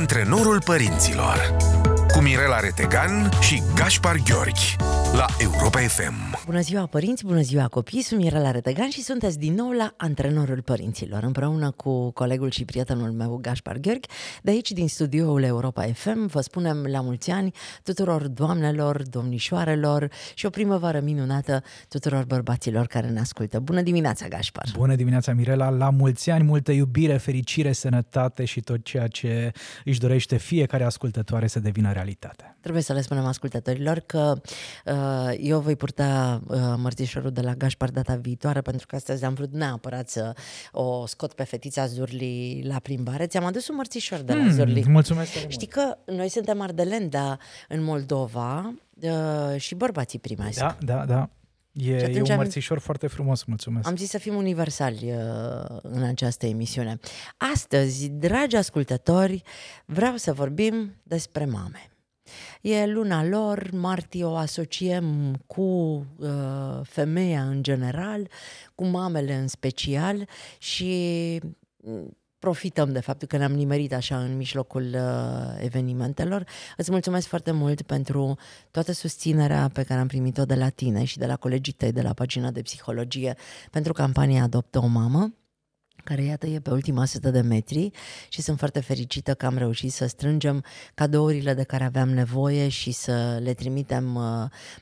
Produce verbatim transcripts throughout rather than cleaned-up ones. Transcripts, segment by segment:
Antrenorul Părinților cu Mirela Retegan și Gáspár György la Europa F M. Bună ziua, părinți, bună ziua, copii, sunt Mirela Retegan și sunteți din nou la Antrenorul Părinților, împreună cu colegul și prietenul meu, Gáspár György. De aici, din studioul Europa F M, vă spunem la mulți ani tuturor doamnelor, domnișoarelor și o primăvară minunată tuturor bărbaților care ne ascultă. Bună dimineața, Gáspár! Bună dimineața, Mirela! La mulți ani, multă iubire, fericire, sănătate și tot ceea ce își dorește fiecare ascultătoare să devină realitate. Trebuie să le spunem ascultătorilor că eu voi purta mărțișorul de la Gáspár data viitoare, pentru că astăzi am vrut neapărat să o scot pe fetița Zurli la plimbare. Ți-am adus un mărțișor de la hmm, Zurli. Mulțumesc. Știi că noi suntem ardeleni, dar în Moldova și bărbații primesc. Da, da, da. E, e un mărțișor am, foarte frumos, mulțumesc. Am zis să fim universali uh, în această emisiune. Astăzi, dragi ascultători, vreau să vorbim despre mame. E luna lor, martie o asociem cu uh, femeia în general, cu mamele în special și profităm de faptul că ne-am nimerit așa în mijlocul uh, evenimentelor. Îți mulțumesc foarte mult pentru toată susținerea pe care am primit-o de la tine și de la colegii tăi de la pagina de psihologie pentru campania Adoptă o Mamă, care, iată, e pe ultima sută de metri și sunt foarte fericită că am reușit să strângem cadourile de care aveam nevoie și să le trimitem uh,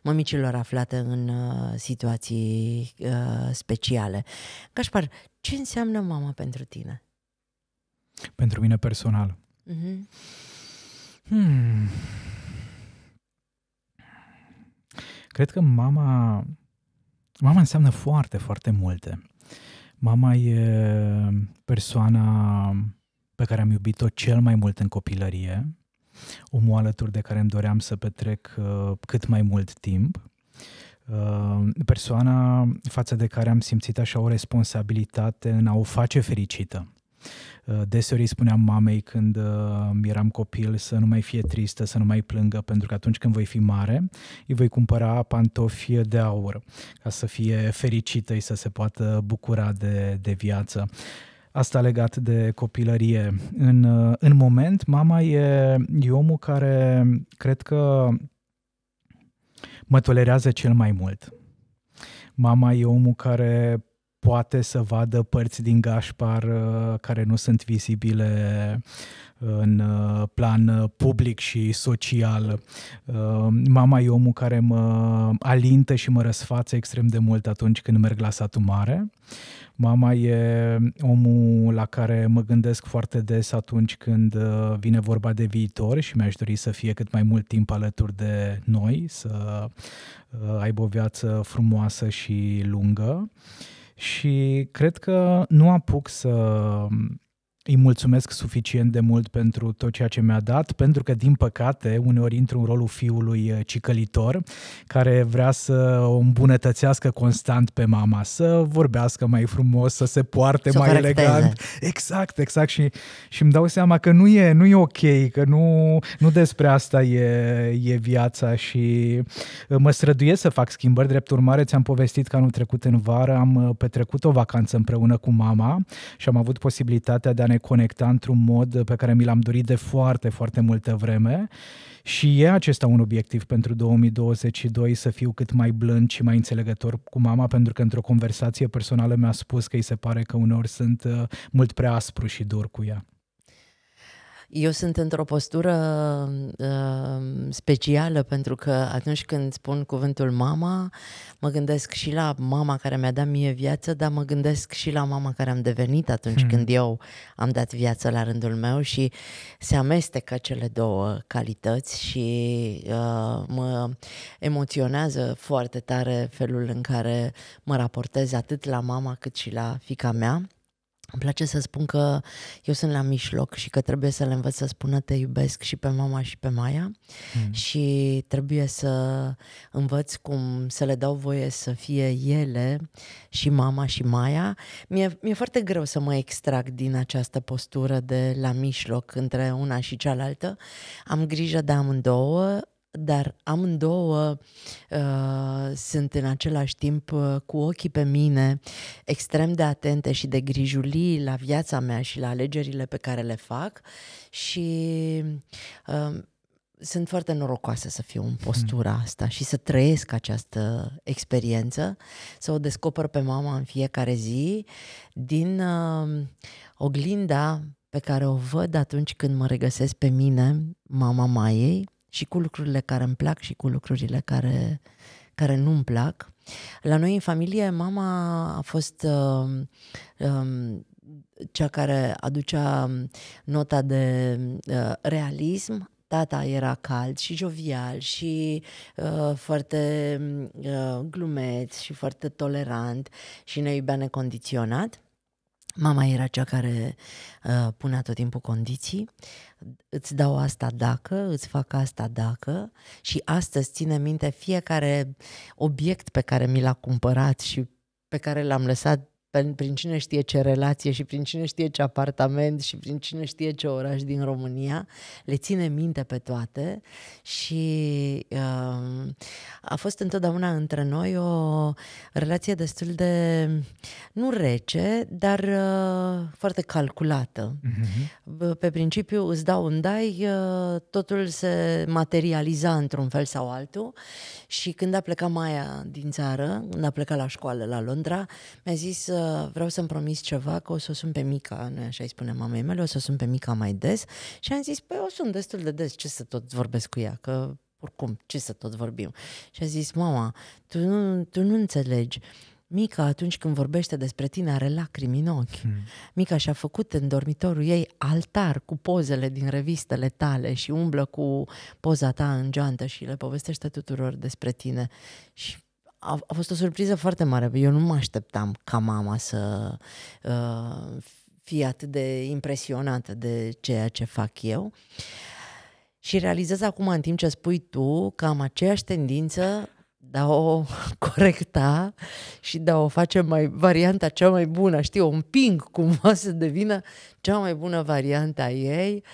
mămicilor aflate în uh, situații uh, speciale. Gáspár, ce înseamnă mama pentru tine? Pentru mine personal? Uh-huh. hmm. Cred că mama, mama înseamnă foarte, foarte multe. Mama e persoana pe care am iubit-o cel mai mult în copilărie, omul alături de care îmi doream să petrec uh, cât mai mult timp, uh, persoana față de care am simțit așa o responsabilitate în a o face fericită. Uh, deseori îi spuneam mamei când uh, eram copil să nu mai fie tristă, să nu mai plângă, pentru că atunci când voi fi mare îi voi cumpăra pantofi de aur ca să fie fericită și să se poată bucura de, de viață. Asta legat de copilărie. În, uh, în moment, mama e, e omul care cred că mă tolerează cel mai mult. Mama e omul care poate să vadă părți din Gáspár care nu sunt vizibile în plan public și social. Mama e omul care mă alintă și mă răsfață extrem de mult atunci când merg la satul mare. Mama e omul la care mă gândesc foarte des atunci când vine vorba de viitor și mi-aș dori să fie cât mai mult timp alături de noi, să aibă o viață frumoasă și lungă. Și cred că nu apuc să îi mulțumesc suficient de mult pentru tot ceea ce mi-a dat, pentru că, din păcate, uneori intru în rolul fiului cicălitor, care vrea să o îmbunătățească constant pe mama, să vorbească mai frumos, să se poarte mai elegant. Exact, exact. Și, și îmi dau seama că nu e, nu e ok, că nu, nu despre asta e, e viața și mă străduiesc să fac schimbări. Drept urmare, ți-am povestit că anul trecut în vară am petrecut o vacanță împreună cu mama și am avut posibilitatea de a ne conecta într-un mod pe care mi l-am dorit de foarte, foarte multă vreme și e acesta un obiectiv pentru două mii douăzeci și doi, să fiu cât mai blând și mai înțelegător cu mama, pentru că într-o conversație personală mi-a spus că îi se pare că uneori sunt mult prea aspru și dur cu ea. Eu sunt într-o postură uh, specială, pentru că atunci când spun cuvântul mama, mă gândesc și la mama care mi-a dat mie viață, dar mă gândesc și la mama care am devenit atunci hmm. când eu am dat viață la rândul meu și se amestecă cele două calități și uh, mă emoționează foarte tare felul în care mă raportez atât la mama cât și la fiica mea. Îmi place să spun că eu sunt la mijloc și că trebuie să le învăț să spună te iubesc și pe mama și pe Maia mm. și trebuie să învăț cum să le dau voie să fie ele și mama și Maia. Mi-e, mi-e foarte greu să mă extrag din această postură de la mijloc între una și cealaltă. Am grijă de amândouă. dar amândouă uh, sunt în același timp uh, cu ochii pe mine, extrem de atente și de grijulii la viața mea și la alegerile pe care le fac și uh, sunt foarte norocoasă să fiu în postura hmm. asta și să trăiesc această experiență, să o descoper pe mama în fiecare zi din uh, oglinda pe care o văd atunci când mă regăsesc pe mine, mama Maiei, și cu lucrurile care îmi plac și cu lucrurile care, care nu îmi plac. La noi în familie, mama a fost uh, um, cea care aducea nota de uh, realism. Tata era cald și jovial și uh, foarte uh, glumeț și foarte tolerant și ne iubea necondiționat. Mama era cea care uh, punea tot timpul condiții. Îți dau asta dacă, îți fac asta dacă. Și astăzi ține minte fiecare obiect pe care mi l-a cumpărat și pe care l-am lăsat prin cine știe ce relație și prin cine știe ce apartament și prin cine știe ce oraș din România. Le ține minte pe toate și uh, a fost întotdeauna între noi o relație destul de, nu rece, dar uh, foarte calculată. Uh-huh. Pe principiu îți dau, îmi dai, uh, totul se materializa într-un fel sau altul. Și când a plecat Maia din țară, când a plecat la școală la Londra, mi-a zis: vreau să-mi promis ceva, că o să o sun pe Mica, noi așa îi spune mamei mele, o să o sun pe Mica mai des. Și am zis: păi o sun destul de des, ce să tot vorbesc cu ea, că oricum, ce să tot vorbim. Și a zis: mama, tu nu, tu nu înțelegi, Mica atunci când vorbește despre tine are lacrimi în ochi. Hmm. Mica și-a făcut în dormitorul ei altar cu pozele din revistele tale și umblă cu poza ta în geantă și le povestește tuturor despre tine. Și A, a fost o surpriză foarte mare. Eu nu mă așteptam ca mama să uh, fie atât de impresionată de ceea ce fac eu. Și realizez acum, în timp ce spui tu, că am aceeași tendință de a o corecta și de a o face mai varianta cea mai bună, știu, o împing cumva să devină cea mai bună variantă a ei.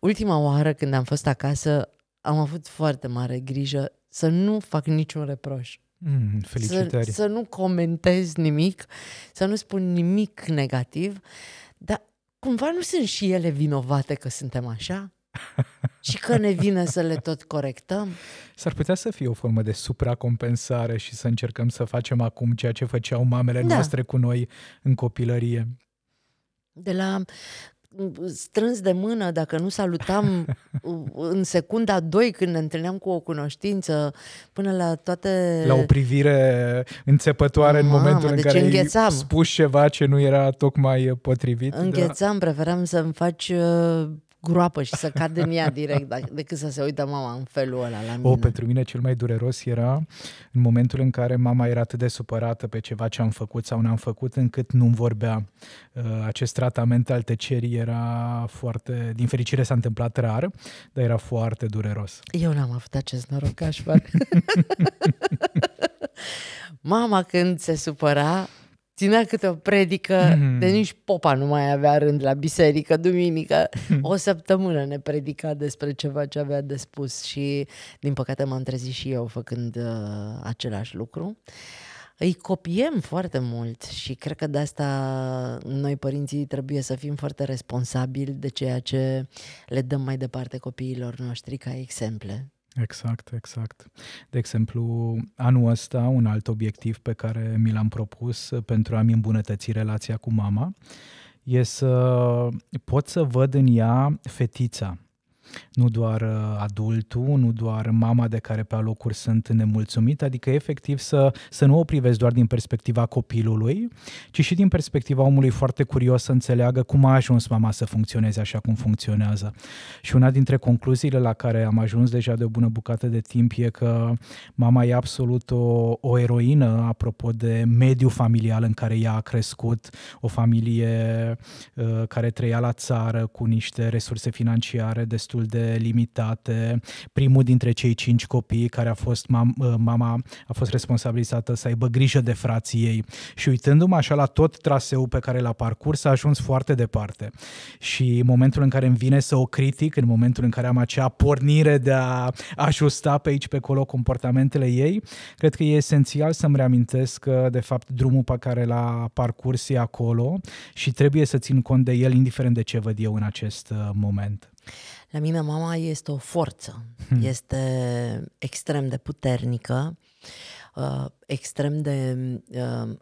Ultima oară când am fost acasă, am avut foarte mare grijă să nu fac niciun reproș. Mm, felicitări. Să, să nu comentez nimic, să nu spun nimic negativ, dar cumva nu sunt și ele vinovate că suntem așa și că ne vine să le tot corectăm. S-ar putea să fie o formă de supracompensare și să încercăm să facem acum ceea ce făceau mamele da. noastre cu noi în copilărie. De la strâns de mână, dacă nu salutam în secunda doi când ne întâlneam cu o cunoștință, până la toate... La o privire înțepătoare. Mama, în momentul deci în care înghețam. Ai spus ceva ce nu era tocmai potrivit. Înghețam, da. Preferam să-mi faci groapă și să cad în ea direct decât să se uită mama în felul ăla la mine. O, pentru mine cel mai dureros era în momentul în care mama era atât de supărată pe ceva ce am făcut sau n-am făcut încât nu-mi vorbea. Acest tratament al tăcerii era foarte... Din fericire s-a întâmplat rar, dar era foarte dureros. Eu n-am avut acest noroc, Gáspár. Mama, când se supăra, ținea câte o predică, mm-hmm. de nici popa nu mai avea rând la biserică, duminică. O săptămână ne predica despre ceva ce avea de spus și, din păcate, m-am trezit și eu făcând uh, același lucru. Îi copiem foarte mult și cred că de asta noi, părinții, trebuie să fim foarte responsabili de ceea ce le dăm mai departe copiilor noștri ca exemple. Exact, exact. De exemplu, anul ăsta, un alt obiectiv pe care mi l-am propus pentru a-mi îmbunătăți relația cu mama e să pot să văd în ea fetița. Nu doar adultul, nu doar mama de care pe alocuri sunt nemulțumit, adică efectiv să, să nu o privesc doar din perspectiva copilului, ci și din perspectiva omului foarte curios să înțeleagă cum a ajuns mama să funcționeze așa cum funcționează. Și una dintre concluziile la care am ajuns deja de o bună bucată de timp e că mama e absolut o, o eroină apropo de mediul familial în care ea a crescut, o familie uh, care trăia la țară cu niște resurse financiare destul destul de limitate. Primul dintre cei cinci copii care a fost mam- mama a fost responsabilizată să aibă grijă de frații ei. Și uitându-mă așa la tot traseul pe care l-a parcurs, a ajuns foarte departe. Și în momentul în care îmi vine să o critic, în momentul în care am acea pornire de a ajusta pe aici, pe acolo comportamentele ei, cred că e esențial să-mi reamintesc că, de fapt, drumul pe care l-a parcurs e acolo și trebuie să țin cont de el, indiferent de ce văd eu în acest moment. La mine mama este o forță, hmm. este extrem de puternică, extrem de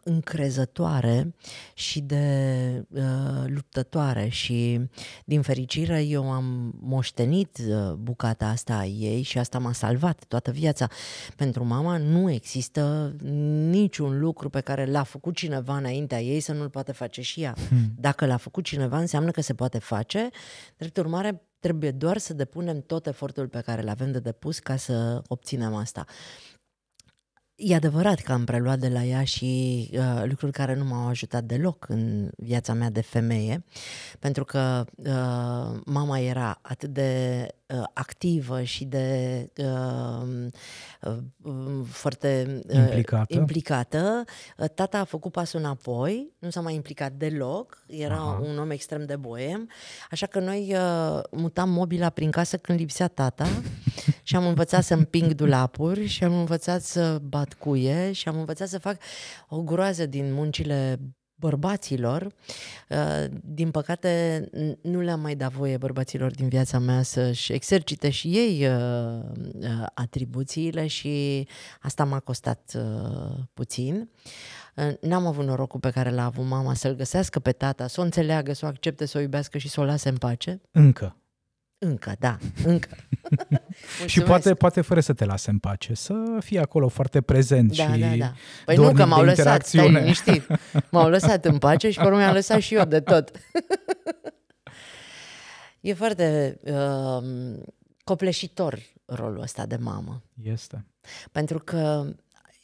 încrezătoare și de luptătoare și, din fericire, eu am moștenit bucata asta a ei și asta m-a salvat toată viața. Pentru mama nu există niciun lucru pe care l-a făcut cineva înaintea ei să nu-l poate face și ea. Hmm. Dacă l-a făcut cineva, înseamnă că se poate face. Drept urmare, trebuie doar să depunem tot efortul pe care l-avem de depus ca să obținem asta. E adevărat că am preluat de la ea și uh, lucruri care nu m-au ajutat deloc în viața mea de femeie, pentru că uh, mama era atât de uh, activă și de uh, uh, foarte uh, implicată. implicată. Tata a făcut pasul înapoi, nu s-a mai implicat deloc, era Aha. un om extrem de boem, așa că noi uh, mutam mobila prin casă când lipsea tata și am învățat să împing dulapuri și am învățat să bat cuie și am învățat să fac o groază din muncile bărbaților. Din păcate, nu le-am mai dat voie bărbaților din viața mea să-și exercite și ei atribuțiile și asta m-a costat puțin. N-am avut norocul pe care l-a avut mama să-l găsească pe tata, să o înțeleagă, să o accepte, să o iubească și să o lase în pace. Încă. Încă, da, încă. Și poate, poate fără să te lase în pace, să fii acolo foarte prezent da, și da, da. Păi nu, că m-au lăsat, stai liniștit. M-au lăsat în pace și pe urmă mi-am lăsat și eu de tot. E foarte uh, copleșitor rolul ăsta de mamă. Este. Pentru că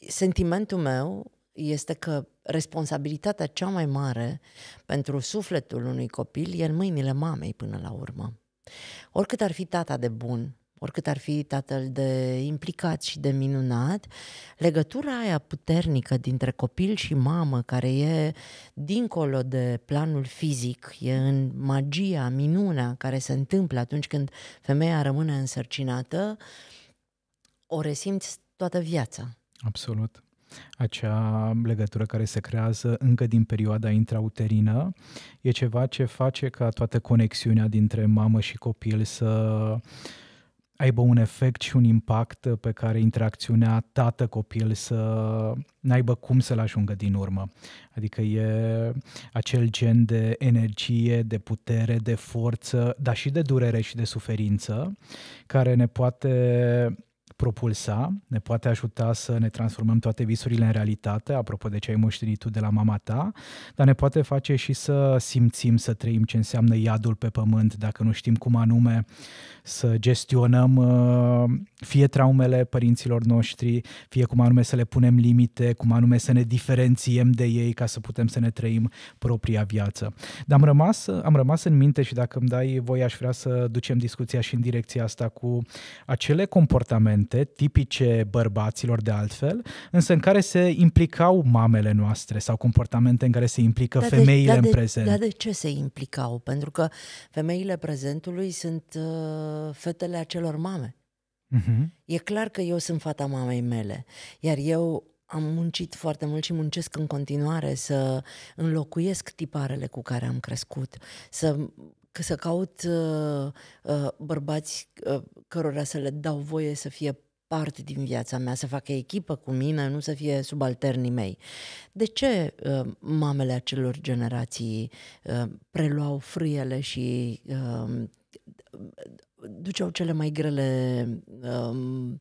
sentimentul meu este că responsabilitatea cea mai mare pentru sufletul unui copil e în mâinile mamei până la urmă. Oricât ar fi tata de bun, oricât ar fi tatăl de implicat și de minunat, legătura aia puternică dintre copil și mamă, care e dincolo de planul fizic, e în magia, minunea care se întâmplă atunci când femeia rămâne însărcinată, o resimți toată viața. Absolut. Acea legătură care se creează încă din perioada intrauterină e ceva ce face ca toată conexiunea dintre mamă și copil să aibă un efect și un impact pe care interacțiunea tată-copil să n-aibă cum să-l ajungă din urmă. Adică e acel gen de energie, de putere, de forță, dar și de durere și de suferință care ne poate propulsa, ne poate ajuta să ne transformăm toate visurile în realitate, apropo de ce ai moștenit tu de la mama ta, dar ne poate face și să simțim, să trăim ce înseamnă iadul pe pământ, dacă nu știm cum anume să gestionăm fie traumele părinților noștri, fie cum anume să le punem limite, cum anume să ne diferențiem de ei ca să putem să ne trăim propria viață. Dar am rămas, am rămas în minte și dacă îmi dai voie, aș vrea să ducem discuția și în direcția asta cu acele comportamente tipice bărbaților de altfel, însă în care se implicau mamele noastre sau comportamente în care se implică dar femeile de, în de, prezent. Dar de ce se implicau? Pentru că femeile prezentului sunt uh, fetele acelor mame. Uh-huh. E clar că eu sunt fata mamei mele, iar eu am muncit foarte mult și muncesc în continuare să înlocuiesc tiparele cu care am crescut, să... să caut uh, uh, bărbați uh, cărora să le dau voie să fie parte din viața mea, să facă echipă cu mine, nu să fie subalternii mei. De ce uh, mamele acelor generații uh, preluau frâiele și uh, duceau cele mai grele uh,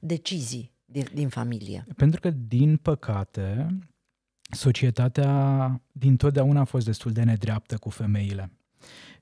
decizii din, din familie? Pentru că, din păcate, societatea dintotdeauna a fost destul de nedreaptă cu femeile.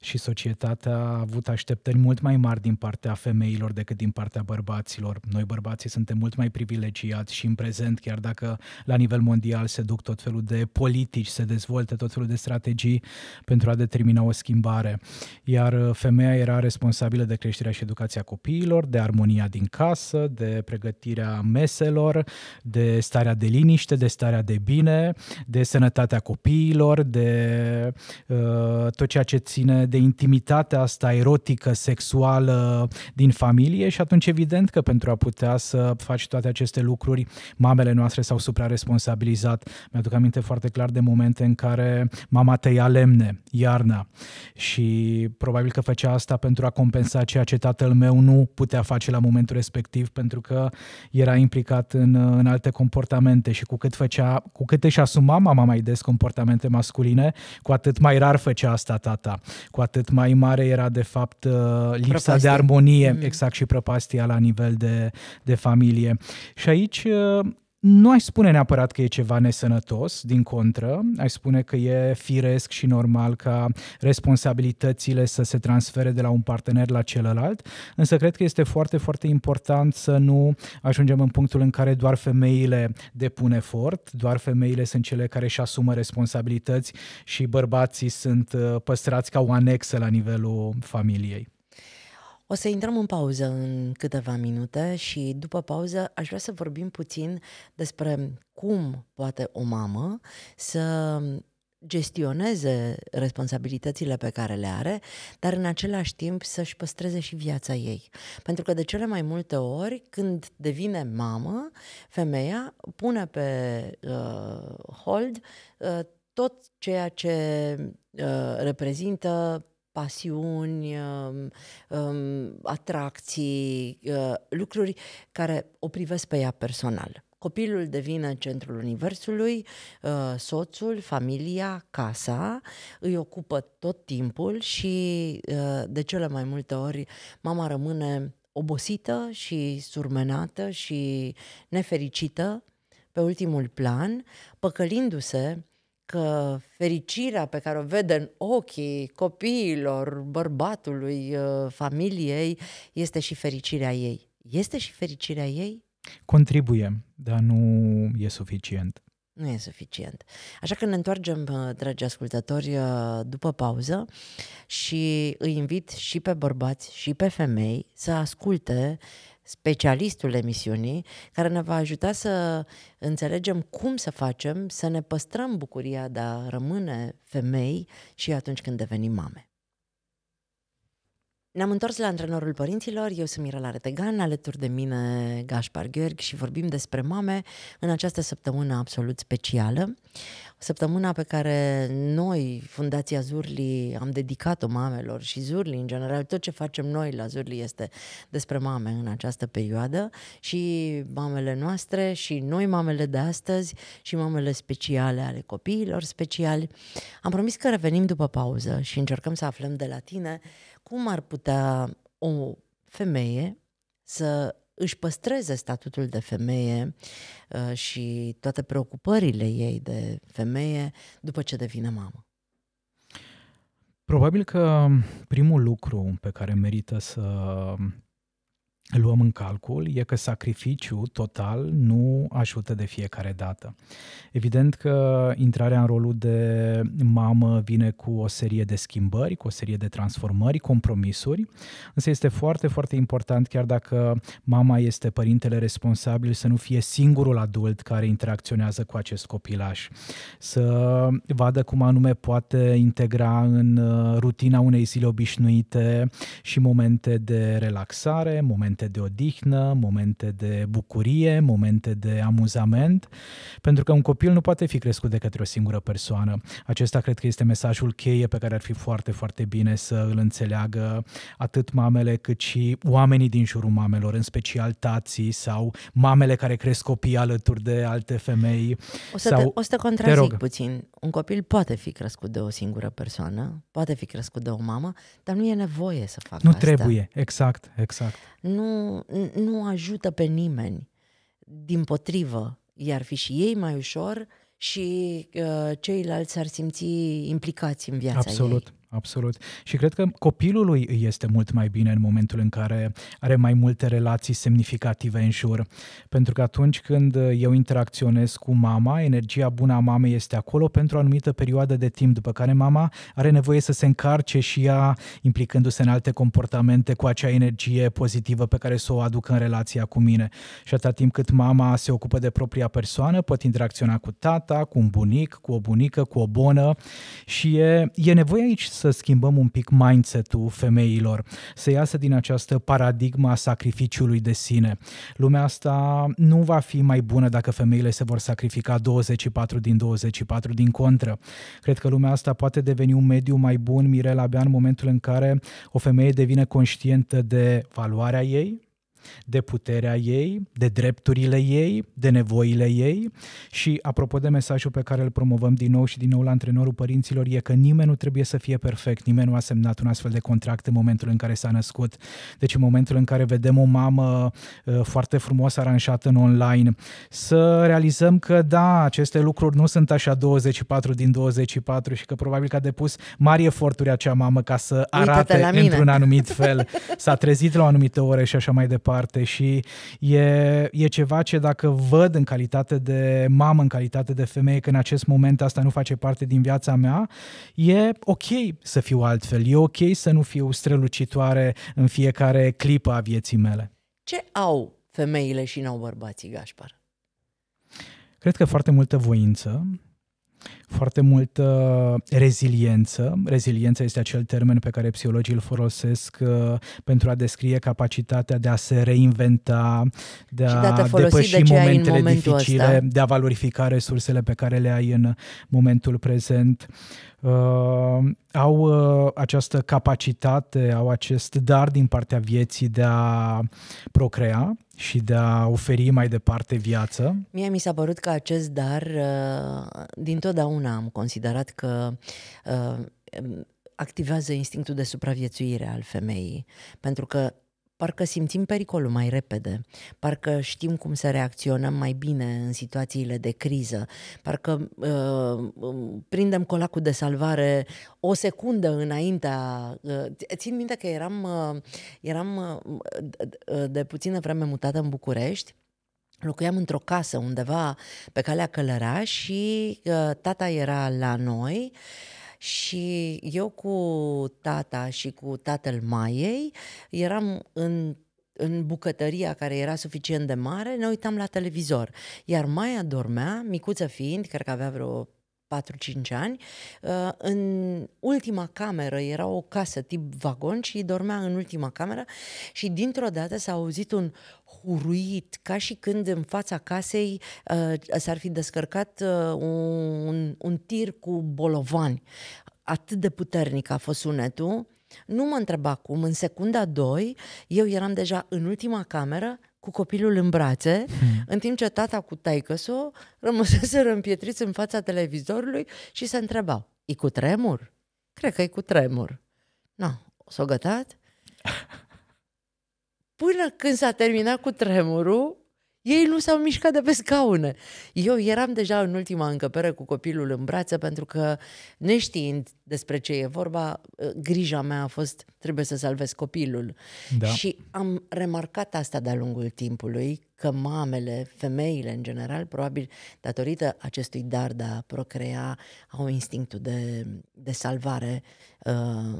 și societatea a avut așteptări mult mai mari din partea femeilor decât din partea bărbaților. Noi bărbații suntem mult mai privilegiați și în prezent, chiar dacă la nivel mondial se duc tot felul de politici, se dezvoltă tot felul de strategii pentru a determina o schimbare. Iar femeia era responsabilă de creșterea și educația copiilor, de armonia din casă, de pregătirea meselor, de starea de liniște, de starea de bine, de sănătatea copiilor, de uh, tot ceea ce ține de intimitatea asta erotică, sexuală din familie. Și atunci evident că pentru a putea să faci toate aceste lucruri, mamele noastre s-au supraresponsabilizat. Mi-aduc aminte foarte clar de momente în care mama tăia lemne iarna și probabil că făcea asta pentru a compensa ceea ce tatăl meu nu putea face la momentul respectiv, pentru că era implicat în, în alte comportamente. Și cu cât, făcea, cu cât își asuma mama mai des comportamente masculine, cu atât mai rar făcea asta tata, cu atât mai mare era de fapt lipsa prăpastia de armonie, mm. exact, și prăpastia la nivel de, de familie. Și aici nu aș spune neapărat că e ceva nesănătos, din contră, aș spune că e firesc și normal ca responsabilitățile să se transfere de la un partener la celălalt, însă cred că este foarte, foarte important să nu ajungem în punctul în care doar femeile depun efort, doar femeile sunt cele care își asumă responsabilități și bărbații sunt păstrați ca o anexă la nivelul familiei. O să intrăm în pauză în câteva minute și după pauză aș vrea să vorbim puțin despre cum poate o mamă să gestioneze responsabilitățile pe care le are, dar în același timp să-și păstreze și viața ei. Pentru că de cele mai multe ori, când devine mamă, femeia pune pe uh, hold uh, tot ceea ce uh, reprezintă pasiuni, atracții, lucruri care o privesc pe ea personal. Copilul devine centrul universului, soțul, familia, casa, îi ocupă tot timpul și de cele mai multe ori mama rămâne obosită și surmenată și nefericită pe ultimul plan, păcălindu-se că fericirea pe care o vede în ochii copiilor, bărbatului, familiei, este și fericirea ei. Este și fericirea ei? Contribuie, dar nu e suficient. Nu e suficient. Așa că ne întoarcem, dragi ascultători, după pauză și îi invit și pe bărbați și pe femei să asculte specialistul emisiunii, care ne va ajuta să înțelegem cum să facem să ne păstrăm bucuria de a rămâne femei și atunci când devenim mame. Ne-am întors la Antrenorul Părinților, eu sunt Mirela Retegan, alături de mine Gáspár György și vorbim despre mame în această săptămână absolut specială. Săptămâna pe care noi, Fundația Zurli, am dedicat-o mamelor și Zurli în general, tot ce facem noi la Zurli este despre mame în această perioadă și mamele noastre și noi mamele de astăzi și mamele speciale ale copiilor speciali. Am promis că revenim după pauză și încercăm să aflăm de la tine cum ar putea o femeie să își păstreze statutul de femeie și toate preocupările ei de femeie după ce devine mamă. Probabil că primul lucru pe care merită să luăm în calcul e că sacrificiul total nu ajută de fiecare dată. Evident că intrarea în rolul de mamă vine cu o serie de schimbări, cu o serie de transformări, compromisuri, însă este foarte, foarte important, chiar dacă mama este părintele responsabil, să nu fie singurul adult care interacționează cu acest copilaș, să vadă cum anume poate integra în rutina unei zile obișnuite și momente de relaxare, momente de odihnă, momente de bucurie, momente de amuzament, pentru că un copil nu poate fi crescut de către o singură persoană. Acesta cred că este mesajul cheie pe care ar fi foarte, foarte bine să îl înțeleagă atât mamele cât și oamenii din jurul mamelor, în special tații sau mamele care cresc copii alături de alte femei. O să, sau... te, o să te contrazic te puțin. Un copil poate fi crescut de o singură persoană, poate fi crescut de o mamă, dar nu e nevoie să facă asta. Nu trebuie, exact, exact. Nu, nu ajută pe nimeni, dimpotrivă, i-ar fi și ei mai ușor și uh, ceilalți ar simți implicați în viața Absolut. ei. Absolut. Și cred că copilului îi este mult mai bine în momentul în care are mai multe relații semnificative în jur. Pentru că atunci când eu interacționez cu mama, energia bună a mamei este acolo pentru o anumită perioadă de timp, după care mama are nevoie să se încarce și ea, implicându-se în alte comportamente cu acea energie pozitivă pe care să o aduc în relația cu mine. Și atâta timp cât mama se ocupă de propria persoană, pot interacționa cu tata, cu un bunic, cu o bunică, cu o bonă și e, e nevoie aici să schimbăm un pic mindset-ul femeilor, să iasă din această paradigma sacrificiului de sine. Lumea asta nu va fi mai bună dacă femeile se vor sacrifica douăzeci și patru din douăzeci și patru, din contră. Cred că lumea asta poate deveni un mediu mai bun, Mirela, abia în momentul în care o femeie devine conștientă de valoarea ei, de puterea ei, de drepturile ei, de nevoile ei. Și apropo de mesajul pe care îl promovăm din nou și din nou la Antrenorul Părinților, e că nimeni nu trebuie să fie perfect, nimeni nu a semnat un astfel de contract în momentul în care s-a născut. Deci în momentul în care vedem o mamă foarte frumos aranjată în online, să realizăm că da, aceste lucruri nu sunt așa douăzeci și patru din douăzeci și patru și că probabil că a depus mari eforturi acea mamă ca să arate într-un anumit fel. S-a trezit la o anumită oră și așa mai departe. Parte și e, e ceva ce dacă văd în calitate de mamă, în calitate de femeie, că în acest moment asta nu face parte din viața mea, e ok să fiu altfel, e ok să nu fiu strălucitoare în fiecare clipă a vieții mele. Ce au femeile și n-au bărbații, Gáspár? Cred că foarte multă voință, foarte multă reziliență. Reziliența este acel termen pe care psihologii îl folosesc pentru a descrie capacitatea de a se reinventa, de a depăși momentele dificile, de a valorifica resursele pe care le ai în momentul prezent. Uh, au uh, această capacitate, au acest dar din partea vieții de a procrea și de a oferi mai departe viață. Mie mi s-a părut că acest dar, uh, dintotdeauna am considerat că uh, activează instinctul de supraviețuire al femeii, pentru că parcă simțim pericolul mai repede, parcă știm cum să reacționăm mai bine în situațiile de criză, parcă uh, prindem colacul de salvare o secundă înaintea. Uh, țin minte că eram, uh, eram uh, de puțină vreme mutată în București, locuiam într-o casă undeva pe calea Călăraș și uh, tata era la noi. Și eu cu tata și cu tatăl Maiei eram în, în bucătăria care era suficient de mare, ne uitam la televizor. Iar Maia dormea, micuță fiind, cred că avea vreo patru-cinci ani, în ultima cameră, era o casă tip vagon și dormea în ultima cameră și dintr-o dată s-a auzit un huruit, ca și când în fața casei s-ar fi descărcat un, un tir cu bolovani. Atât de puternic a fost sunetul, nu mă întreba cum, în secunda doi, eu eram deja în ultima cameră, cu copilul în brațe, hmm. în timp ce tata cu taică-so rămăseseră împietriți în fața televizorului și se întrebau, e cu tremur? Cred că e cu tremur. Na, s-o gătat? Până când s-a terminat cu tremurul, ei nu s-au mișcat de pe scaune. Eu eram deja în ultima încăpere cu copilul în brațe pentru că, neștiind despre ce e vorba, grija mea a fost trebuie să salvez copilul. Da. Și am remarcat asta de-a lungul timpului, că mamele, femeile în general, probabil datorită acestui dar de a procrea, au instinctul de, de salvare uh,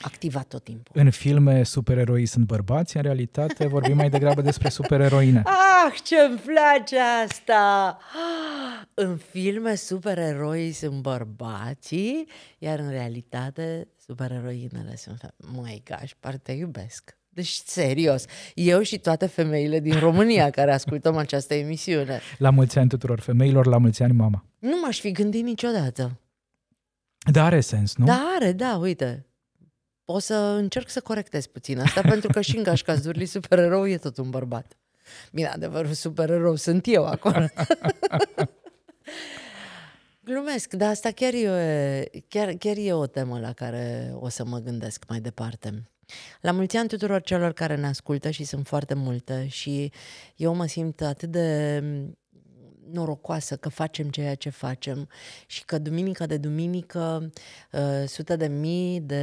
activat tot timpul. În filme supereroii sunt bărbați, în realitate vorbim mai degrabă despre supereroine. Ah, ce-mi place asta! Ah, în filme supereroii sunt bărbații, iar în realitate supereroinele sunt femei. Măi, Gáspár, te iubesc! Deci, serios, eu și toate femeile din România care ascultăm această emisiune. La mulți ani tuturor femeilor, la mulți ani mama. Nu m-aș fi gândit niciodată. Dar are sens, nu? Da, are, da, uite. O să încerc să corectez puțin asta, pentru că și în Gáspár Zurli supererou e tot un bărbat. Bine, adevărul supererou sunt eu acolo. Glumesc, dar asta chiar e, chiar, chiar e o temă la care o să mă gândesc mai departe. La mulți ani tuturor celor care ne ascultă și sunt foarte multe și eu mă simt atât de, norocoasă că facem ceea ce facem și că duminica de duminică uh, sute de mii de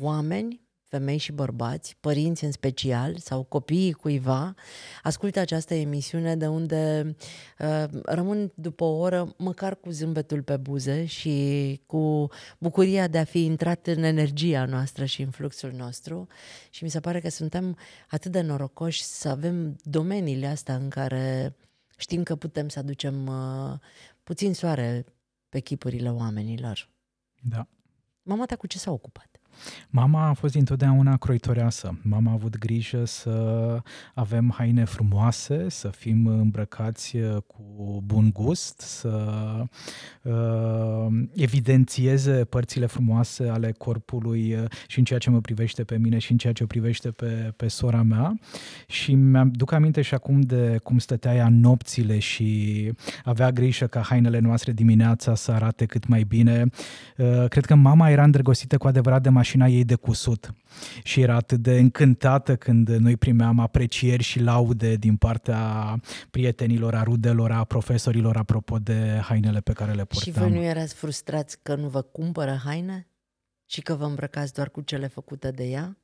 oameni, femei și bărbați, părinți în special sau copiii cuiva, ascultă această emisiune de unde uh, rămân după o oră măcar cu zâmbetul pe buze și cu bucuria de a fi intrat în energia noastră și în fluxul nostru. Și mi se pare că suntem atât de norocoși să avem domeniile astea în care știm că putem să aducem uh, puțin soare pe chipurile oamenilor. Da. Mama ta cu ce s-a ocupat? Mama a fost întotdeauna croitoreasă. Mama a avut grijă să avem haine frumoase, să fim îmbrăcați cu bun gust, să uh, evidențieze părțile frumoase ale corpului și în ceea ce mă privește pe mine și în ceea ce privește pe, pe sora mea. Și mi-aduc aminte și acum de cum stătea ea nopțile și avea grijă ca hainele noastre dimineața să arate cât mai bine. Uh, cred că mama era îndrăgostită cu adevărat de mașină ei de cusut și era atât de încântată când noi primeam aprecieri și laude din partea prietenilor, a rudelor, a profesorilor apropo de hainele pe care le purtam. Și voi nu erați frustrați că nu vă cumpără haine și că vă îmbrăcați doar cu cele făcute de ea?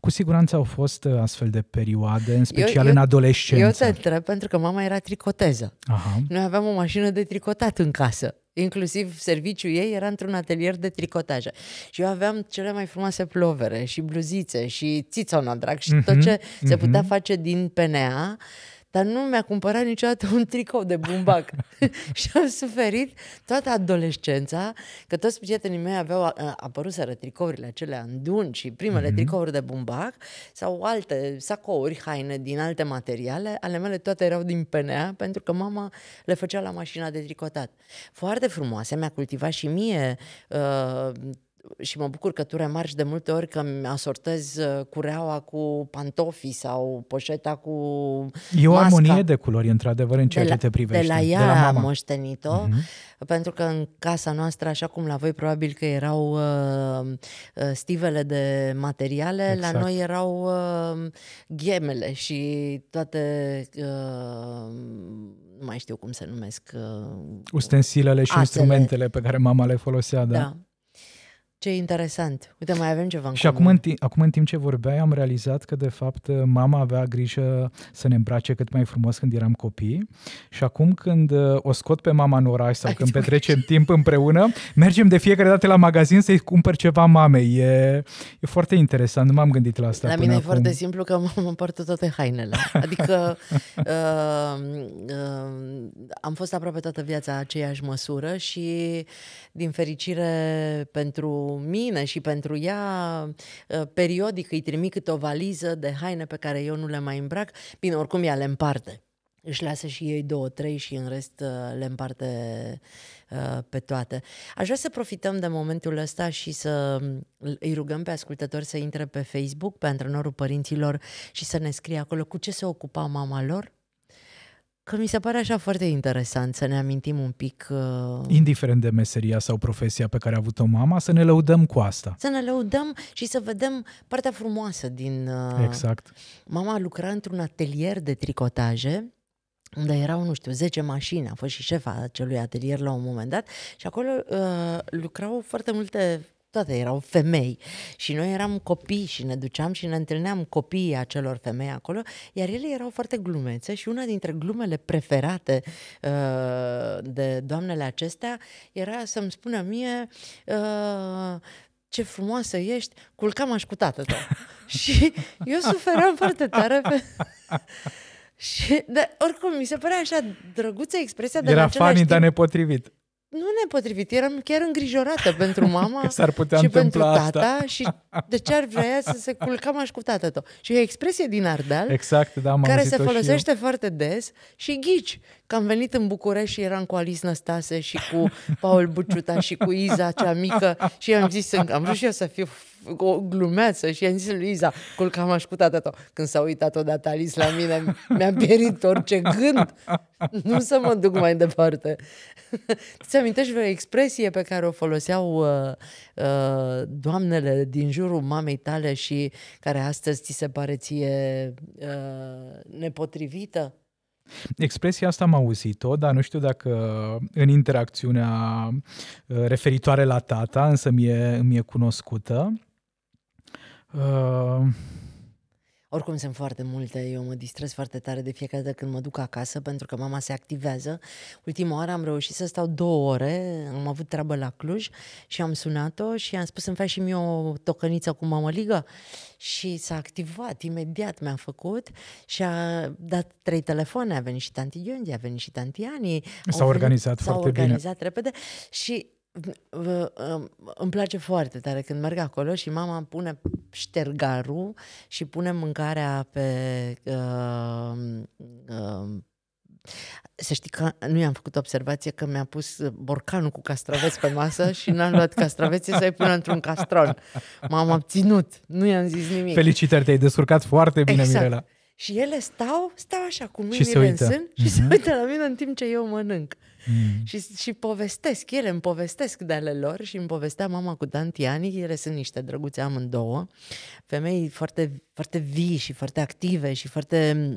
Cu siguranță au fost astfel de perioade, în special eu, eu, în adolescență. Eu te întreb pentru că mama era tricoteză. Aha. Noi aveam o mașină de tricotat în casă. Inclusiv serviciul ei era într-un atelier de tricotaje. Și eu aveam cele mai frumoase plovere și bluzițe și țițonodrag și mm-hmm, tot ce mm-hmm. se putea face din P N A, dar nu mi-a cumpărat niciodată un tricou de bumbac. Și am suferit toată adolescența, că toți prietenii mei aveau apăruseră tricourile acelea anduni și primele mm-hmm. tricouri de bumbac sau alte sacouri, haine din alte materiale. Ale mele toate erau din P N A pentru că mama le făcea la mașina de tricotat. Foarte frumoase, mi-a cultivat și mie uh, și mă bucur că tu remarci de multe ori că îmi asortez cureaua cu pantofii sau poșeta cu masca. E o armonie de culori, într-adevăr, în ceea ce te privește. De la ea de la mama. Am moștenit-o, uh-huh. pentru că în casa noastră, așa cum la voi probabil că erau uh, stivele de materiale, exact. La noi erau uh, ghemele și toate, uh, nu mai știu cum se numesc. Uh, Ustensilele și ațele. Instrumentele pe care mama le folosea, da. da. Ce interesant. Uite, mai avem ceva în Și acum în, acum în timp ce vorbeai am realizat că de fapt mama avea grijă să ne îmbrace cât mai frumos când eram copii și acum când o scot pe mama în oraș sau Ai când petrecem timp împreună, mergem de fiecare dată la magazin să-i cumpăr ceva mamei. E, e foarte interesant, nu m-am gândit la asta. La până mine acum. E foarte simplu că mama împărtă toate hainele. Adică uh, uh, am fost aproape toată viața aceeași măsură și din fericire pentru mine și pentru ea periodic îi trimit câte o valiză de haine pe care eu nu le mai îmbrac. Bine, oricum ea le împarte. Își lasă și ei două, trei și în rest le împarte pe toate. Aș vrea să profităm de momentul ăsta și să îi rugăm pe ascultători să intre pe Facebook, pe Antrenorul Părinților și să ne scrie acolo cu ce se ocupa mama lor. Că mi se pare așa foarte interesant să ne amintim un pic... Uh... Indiferent de meseria sau profesia pe care a avut-o mama, să ne lăudăm cu asta. Să ne lăudăm și să vedem partea frumoasă din... Uh... Exact. Mama lucra într-un atelier de tricotaje, unde erau, nu știu, zece mașini, a fost și șefa acelui atelier la un moment dat și acolo uh, lucrau foarte multe... Toate erau femei și noi eram copii și ne duceam și ne întâlneam copiii acelor femei acolo, iar ele erau foarte glumețe și una dintre glumele preferate uh, de doamnele acestea era să-mi spună mie uh, ce frumoasă ești, culcam aș cu tată ta. Și eu suferam foarte tare pe... și, dar, oricum, mi se părea așa drăguță expresia de la același timp. Era funny, dar nepotrivit. Nu nepotrivit, eram chiar îngrijorată pentru mama și pentru tata asta. Și de ce ar vrea să se culca maș cu tata tău. Și o expresie din Ardeal, exact, da, care se folosește foarte des și ghici că am venit în București și eram cu Alice Năstase și cu Paul Buciuta și cu Iza cea mică și am zis, am vrut și eu să fiu o glumeață și i-am zis lui Iza, culca maș cu tata tău. Când s-a uitat odată Alice la mine, mi-a pierit orice gând, nu să mă duc mai departe. Îți amintești vreo expresie pe care o foloseau uh, uh, doamnele din jurul mamei tale și care astăzi ți se pare ție uh, nepotrivită? Expresia asta am auzit-o, dar nu știu dacă în interacțiunea referitoare la tata, însă mie, mie cunoscută. Uh... Oricum sunt foarte multe, eu mă distrez foarte tare de fiecare dată când mă duc acasă pentru că mama se activează. Ultima oară am reușit să stau două ore, am avut treabă la Cluj și am sunat-o și am spus să-mi faci și mie o tocăniță cu mămăligă și s-a activat, imediat mi-a făcut și a dat trei telefoane, a venit și tanti Gheondi, a venit și tanti Ani. S-a organizat foarte bine. S-a organizat repede și... Îmi place foarte tare când merg acolo și mama pune ștergarul și pune mâncarea pe... Uh, uh, să știi că nu i-am făcut observație că mi-a pus borcanul cu castraveți pe masă și n-am luat castraveții să-i pună într-un castron. M-am abținut, nu i-am zis nimic. Felicitări, te-ai descurcat foarte bine, exact. Mirela. Și ele stau, stau așa cu mâinile în sân și se uită la mine în timp ce eu mănânc. Mm. Și, și povestesc, ele îmi povestesc de ale lor și îmi povestea mama cu tanti Ani, ele sunt niște drăguțe amândouă, femei foarte, foarte vii și foarte active și foarte,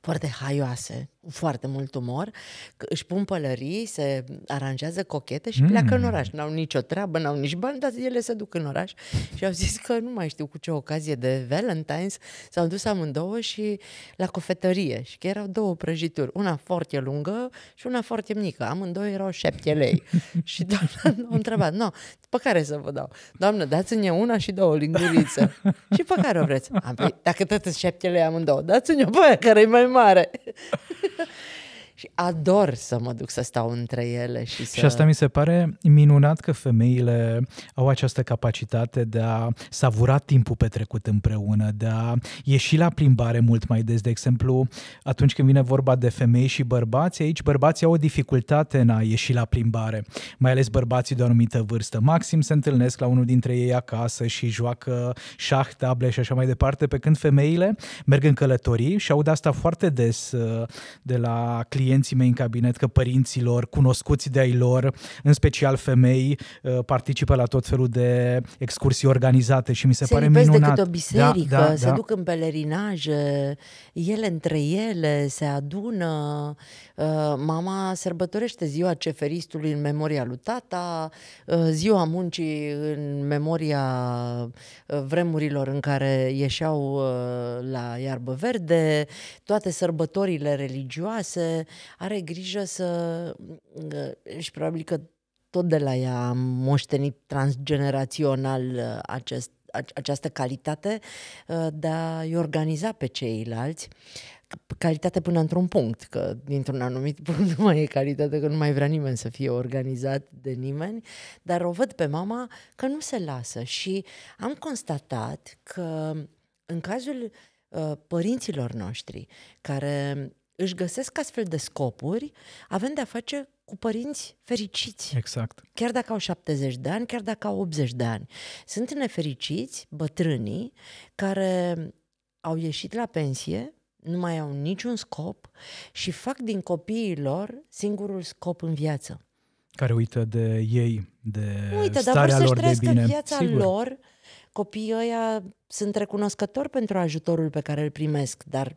foarte haioase, cu foarte mult umor, își pun pălării, se aranjează cochete și mm. pleacă în oraș, n-au nicio treabă, n-au nici bani, dar ele se duc în oraș și au zis că nu mai știu cu ce ocazie de Valentine's, s-au dus amândouă și la cofetărie și că erau două prăjituri, una foarte lungă și una foarte mică, amândouă erau șapte lei și doamna a întrebat, no, pe care să vă dau? Doamnă, dați-ne una și două lingurițe și pe care o vreți? A, păi, dacă tot sunt șapte lei amândouă, dați-ne-o pe aia care e mai mare. Și ador să mă duc să stau între ele. Și, să... și asta mi se pare minunat că femeile au această capacitate de a savura timpul petrecut împreună, de a ieși la plimbare mult mai des. De exemplu, atunci când vine vorba de femei și bărbați, aici bărbații au o dificultate în a ieși la plimbare, mai ales bărbații de o anumită vârstă. Maxim se întâlnesc la unul dintre ei acasă și joacă șah, table și așa mai departe, pe când femeile merg în călătorii și aud asta foarte des de la clienți. clienții mei în cabinet, că părinții lor, cunoscuți de-ai lor, în special femei, participă la tot felul de excursii organizate și mi se, se pare minunat. Se lipesc decât o biserică, da, da, se da. duc în pelerinaje, ele între ele se adună, mama sărbătorește ziua ceferistului în memoria lui tata, ziua muncii în memoria vremurilor în care ieșeau la iarbă verde, toate sărbătorile religioase, are grijă să... și probabil că tot de la ea am moștenit transgenerațional acest, această calitate de a-i organiza pe ceilalți. Calitate până într-un punct, că dintr-un anumit punct nu mai e calitate, că nu mai vrea nimeni să fie organizat de nimeni, dar o văd pe mama că nu se lasă și am constatat că în cazul părinților noștri care... își găsesc astfel de scopuri, avem de-a face cu părinți fericiți. Exact. Chiar dacă au șaptezeci de ani, chiar dacă au optzeci de ani. Sunt nefericiți bătrânii care au ieșit la pensie, nu mai au niciun scop și fac din copiii lor singurul scop în viață. Care uită de ei, de uită, starea lor de bine. Uită, dar vor să-și trăiască viața Sigur. lor. Copiii ăia sunt recunoscători pentru ajutorul pe care îl primesc, dar...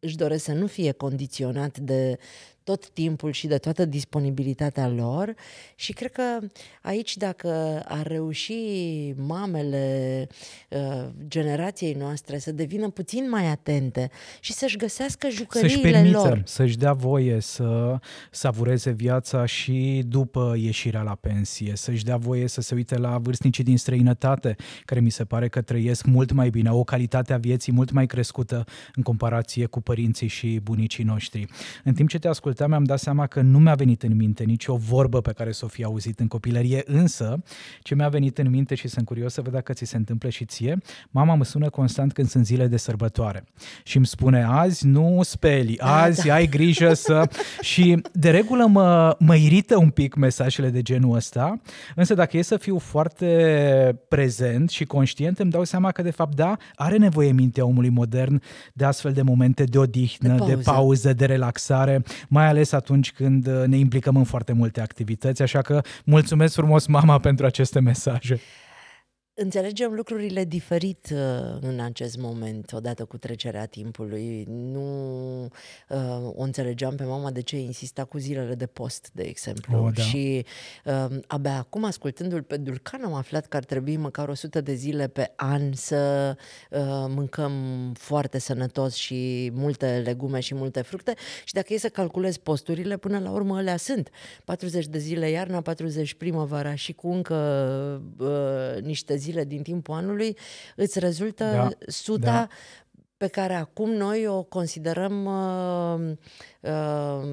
își doresc să nu fie condiționat de tot timpul și de toată disponibilitatea lor și cred că aici dacă ar reuși mamele uh, generației noastre să devină puțin mai atente și să-și găsească jucăriile să-și lor. Să-și dea voie să savureze viața și după ieșirea la pensie, să-și dea voie să se uite la vârstnicii din străinătate, care mi se pare că trăiesc mult mai bine, au o calitate a vieții mult mai crescută în comparație cu părinții și bunicii noștri. În timp ce te ascult mi-am dat seama că nu mi-a venit în minte nicio vorbă pe care s-o fi auzit în copilărie, însă ce mi-a venit în minte și sunt curios să văd dacă ți se întâmplă și ție, mama mă sună constant când sunt zile de sărbătoare și îmi spune azi nu speli, azi da, da. ai grijă să... și de regulă mă, mă irită un pic mesajele de genul ăsta, însă dacă e să fiu foarte prezent și conștient îmi dau seama că de fapt da, are nevoie mintea omului modern de astfel de momente de odihnă, de pauză, de, pauză, de relaxare, mai ales atunci când ne implicăm în foarte multe activități, așa că mulțumesc frumos, mama, pentru aceste mesaje. înțelegem lucrurile diferit în acest moment, odată cu trecerea timpului. Nu uh, o înțelegeam pe mama de ce insista cu zilele de post, de exemplu. O, da. Și uh, abia acum, ascultându-l pe Durcan, am aflat că ar trebui măcar o sută de zile pe an să uh, mâncăm foarte sănătos și multe legume și multe fructe. Și dacă e să calculezi posturile, până la urmă alea sunt patruzeci de zile iarna, patruzeci primăvara și cu încă uh, niște zile din timpul anului, îți rezultă da, suta da. pe care acum noi o considerăm uh, uh,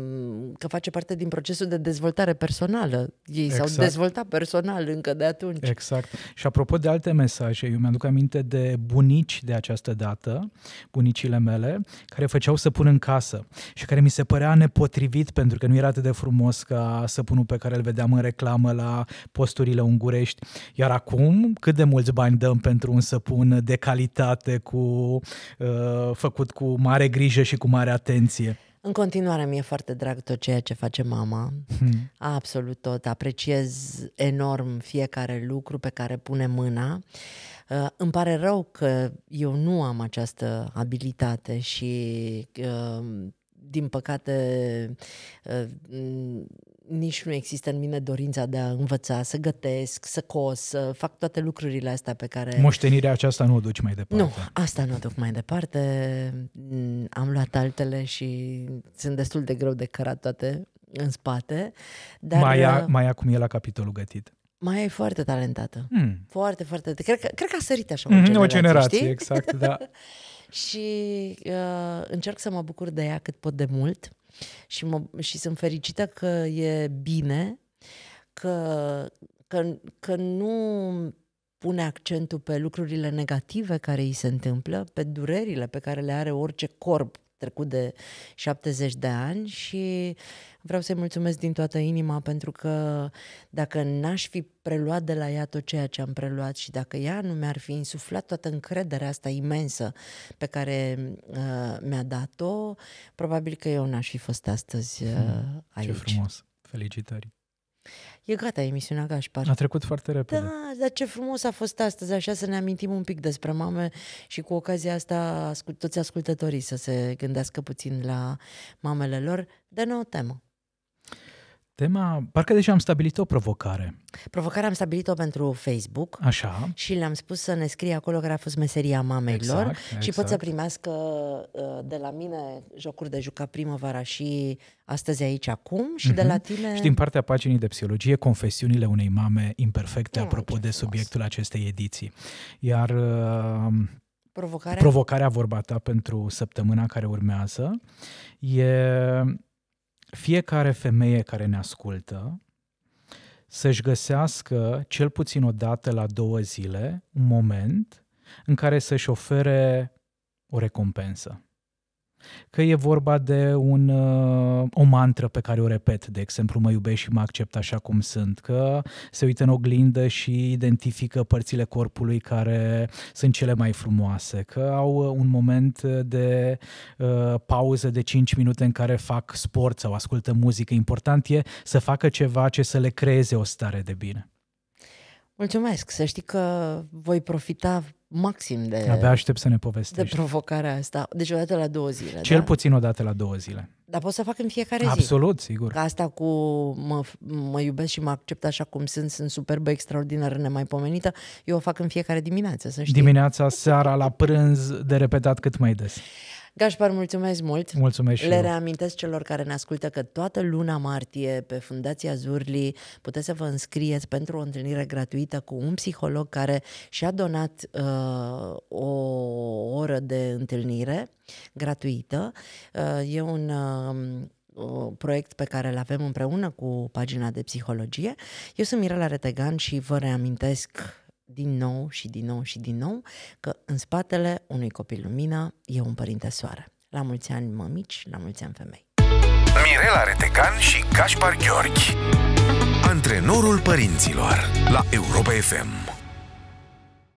că face parte din procesul de dezvoltare personală. Ei exact. s-au dezvoltat personal încă de atunci. Exact. Și apropo de alte mesaje, eu mi-aduc aminte de bunici de această dată, bunicile mele, care făceau săpun în casă și care mi se părea nepotrivit pentru că nu era atât de frumos ca săpunul pe care îl vedeam în reclamă la posturile ungurești. Iar acum, cât de mulți bani dăm pentru un săpun de calitate cu... Uh, făcut cu mare grijă și cu mare atenție. În continuare mi-e foarte drag tot ceea ce face mama, hmm. absolut tot, apreciez enorm fiecare lucru pe care pune mâna. Uh, îmi pare rău că eu nu am această abilitate și uh, din păcate uh, nici nu există în mine dorința de a învăța, să gătesc, să cos, să fac toate lucrurile astea pe care... Moștenirea aceasta nu o duci mai departe. Nu, asta nu o duc mai departe. Am luat altele și sunt destul de greu de cărat toate în spate. Dar... Maia, Maia cum e la capitolul gătit? Maia e foarte talentată. Mm. Foarte, foarte... Cred că, cred că a sărit așa o mm, generație, o generație, știi? Exact, da. Și uh, încerc să mă bucur de ea cât pot de mult. Și, mă, și sunt fericită că e bine, că, că, că nu pune accentul pe lucrurile negative care îi se întâmplă, pe durerile pe care le are orice corp trecut de șaptezeci de ani. Și vreau să-i mulțumesc din toată inima, pentru că dacă n-aș fi preluat de la ea tot ceea ce am preluat și dacă ea nu mi-ar fi insuflat toată încrederea asta imensă pe care uh, mi-a dat-o, probabil că eu n-aș fi fost astăzi uh, aici. Ce frumos! Felicitări! E gata emisiunea, Gáspár. A trecut foarte repede. Da, dar ce frumos a fost astăzi, așa să ne amintim un pic despre mame și cu ocazia asta ascult, toți ascultătorii să se gândească puțin la mamele lor. Dă-ne o temă. Tema, parcă deja am stabilit o provocare. Provocarea am stabilit-o pentru Facebook. Așa. Și le-am spus să ne scrie acolo care a fost meseria mamei exact, lor exact. Și pot să primească de la mine jocuri de jucat primăvara și astăzi aici acum și mm-hmm. de la tine... Și din partea paginii de psihologie, Confesiunile unei mame imperfecte, mm, apropo de subiectul acestei ediții. Iar uh, provocarea? provocarea vorba ta pentru săptămâna care urmează e... Fiecare femeie care ne ascultă să-și găsească cel puțin o dată la două zile un moment în care să-și ofere o recompensă. Că e vorba de un, o mantră pe care o repet, de exemplu, mă iubesc și mă accept așa cum sunt, că se uită în oglindă și identifică părțile corpului care sunt cele mai frumoase, că au un moment de uh, pauză de cinci minute în care fac sport sau ascultă muzică. Important e să facă ceva ce să le creeze o stare de bine. Mulțumesc! Să știi că voi profita maxim de... Abia aștept să ne povestești. De provocarea asta. Deci o dată la două zile. Cel da? puțin o dată la două zile. Dar pot să fac în fiecare zi. Absolut, sigur. Că asta cu mă, mă iubesc și mă accept așa cum sunt, sunt superbă, extraordinară, nemaipomenită, eu o fac în fiecare dimineață, să știi. Dimineața, seara, la prânz, de repetat cât mai des. Gáspár, mulțumesc mult! Mulțumesc și Le eu. reamintesc celor care ne ascultă că toată luna martie pe Fundația Zurli puteți să vă înscrieți pentru o întâlnire gratuită cu un psiholog care și-a donat uh, o oră de întâlnire gratuită. Uh, e un... Uh, proiect pe care îl avem împreună cu pagina de psihologie. Eu sunt Mirela Retegan și vă reamintesc din nou și din nou și din nou că în spatele unui copil lumină e un părinte soare. La mulți ani mămici, la mulți ani femei. Mirela Retegan și Gáspár György, Antrenorul Părinților, la Europa F M.